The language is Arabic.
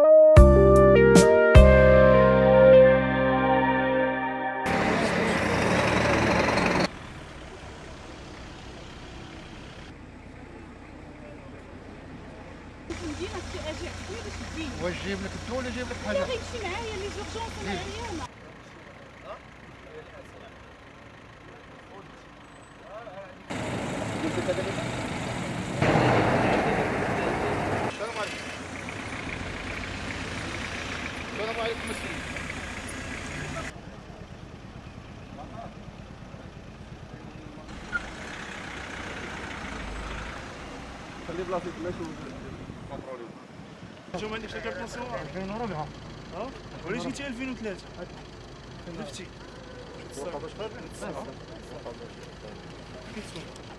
واش جايب لك الدواء ولا جايب لك حاجه؟ لا غيمشي معايا لي زورجونس انا اليوم. السلام عليكم. السلام عليكم السيد. خلي بلاصتك ماشي. انتوما عندك شي كارطون صور 2004 وليت جيتي 2003 نفتي باش